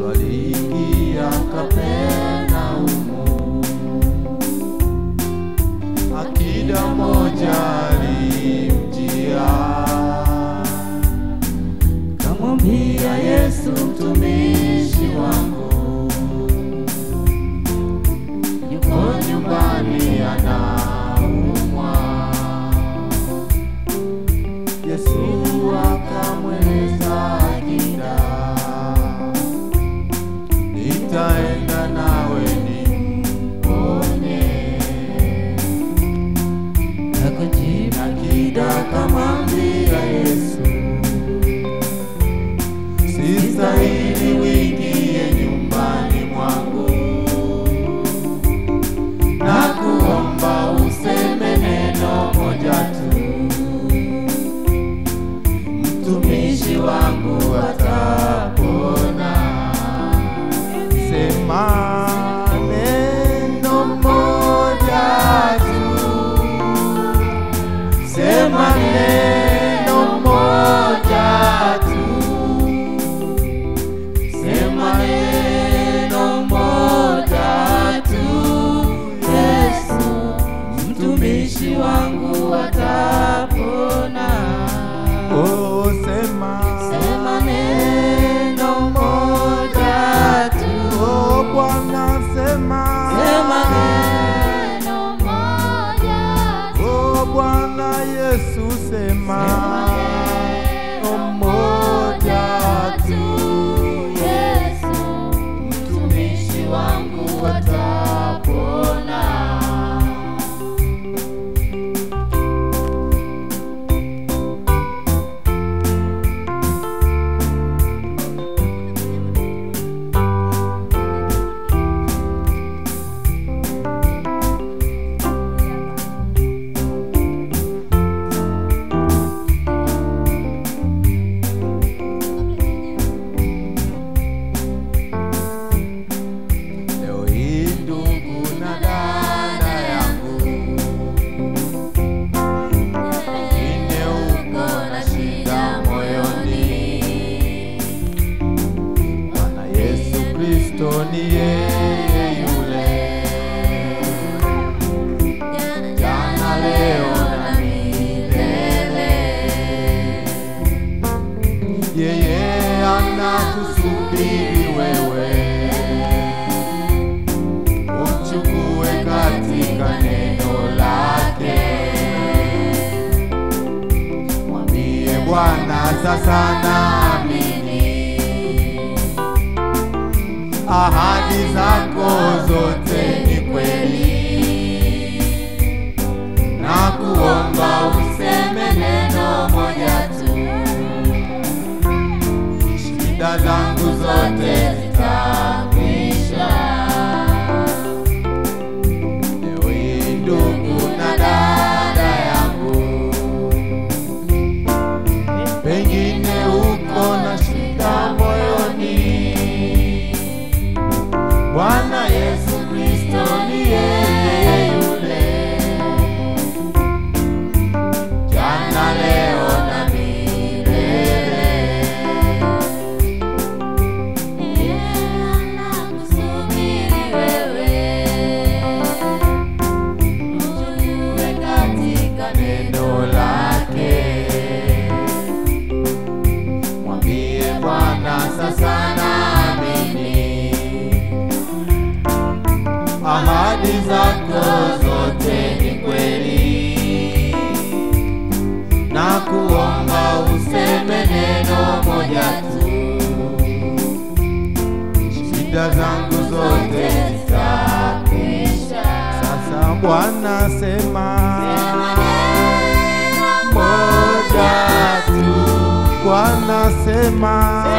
Yesu aliingia Kapernaumu, akida moja alimjia, kamwambia Yesu, mtumishi wangu yuko nyumbani anaumwa. Yesu akamweleza akida, nitaenda nawe nimponye. Akajibu akida akamwambia Yesu, sistahili uingie nyumbani mwangu, nakuomba useme neno moja tu, mtumishi wangu atapona. Sema neno moja tu, sema neno moja tu, sema neno moja tu, Yesu mtumishi wangu atapona. Oh, sema neno moja tu, oh Bwana, sema neno moja tu, oh Bwana Yesu, sema neno moja tu, Yesu mtumishi wangu atapona. Sasa naamini ahadi zako zote ni kweli, nakuomba useme neno moja tu, shida zangu zote zitakwisha. Leo hii ndugu na dada yangu, pengine uko na shida moyoni, Bwana Yesu Kristo ni yeye yule, jana leo na milele. Yeye anakusubiri wewe, ujue katika neno lake. Sasa naamini ahadi zako zote ni kweli, nakuomba useme neno moja tu, shida zangu zote zitakwisha. Sasa Bwana, sema neno moja tu, Bwana sema